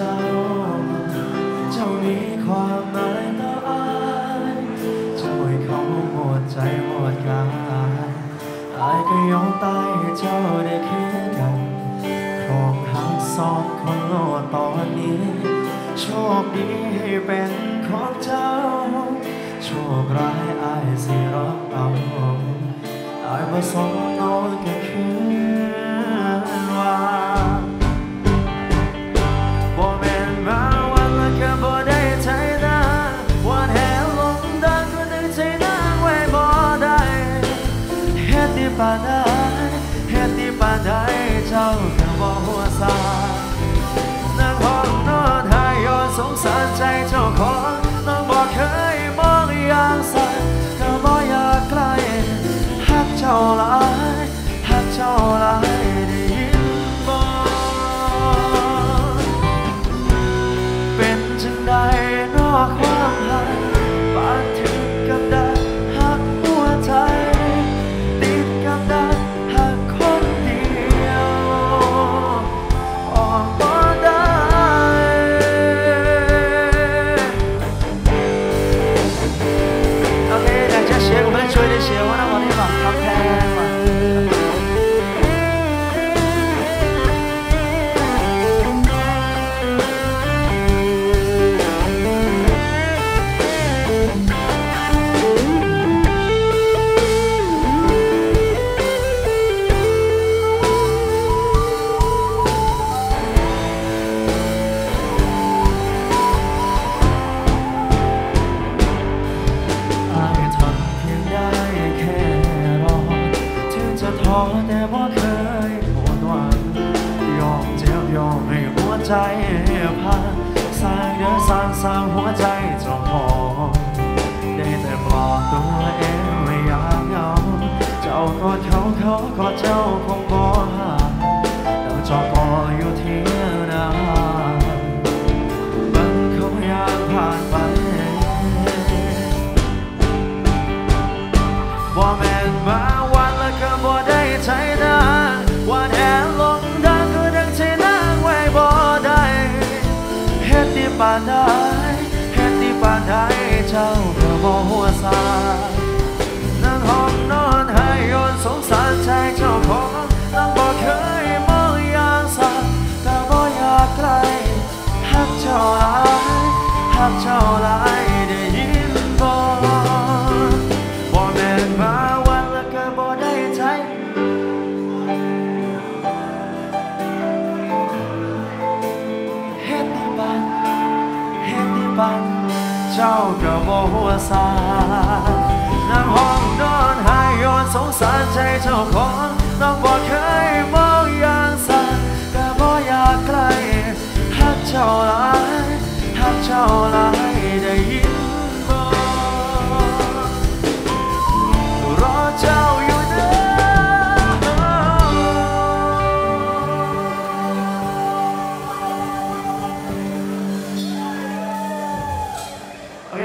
เจ้าเจ้านี้ความหมายต่ออ้ายเจ้าให้เขาหมดใจหมดกายอ้ายก็ยอมตายให้เจ้าได้เคียงกันครองทั้งสองคนโลกตอนนี้โชคดีให้เป็นของเจ้าโชคร้ายอ้ายสิรักเอาอ้ายว่าสองน้องแค่คืนวันเฮ็ดที่ปานใดเจ้าก็บ่ฮู้ซานั่งห้องนอนหายย้อนสงสารใจเจ้าของน้องบ่เคยมองอย่างสันก็บ่อยากใกล้ฮักเจ้าหลายฮักเจ้าหลายได้ยินบ่เป็นจังใดนอกความหักปานถึงกับได้ฮักหัวใจแต่บ่เคยหวนหวังยอมเจ็บยอมให้หัวใจพังสร้างเดือดสร้างหัวใจเจ้าของได้แต่ปลอบตัวเองไม่อยากเหงาเจ้าก็เขาก็เจ้าคงบ่ห่างแต่เจ้าก็อยู่ที่นั่นมันคงอยากผ่านไปว่าแม่นมาวันละก็บ่ได้ใช้นางวันแหงลงดังก็ดังใช้นางไว้บ่ได้เฮ็ดที่ปานใดเฮ็ดที่ปานใดเจ้าก็บ่หัวซานั่งห้องนอนหายย้อนสงสารใจเจ้าของนั่งบ่เคยมองอย่างสักแต่บ่อยากไกลฮักเจ้าหลายฮักเจ้าหลายได้ยินบ่เจ้าก็บ่หัวซานั่งห้องนอนหายย้อนสงสารใจเจ้าของน้องบ่เคยมองอย่างสันก็บ่อยากไกลฮักเจ้าหลายฮักเจ้าหลายได้ยินบ่รอเจ้าอยู่เด้อ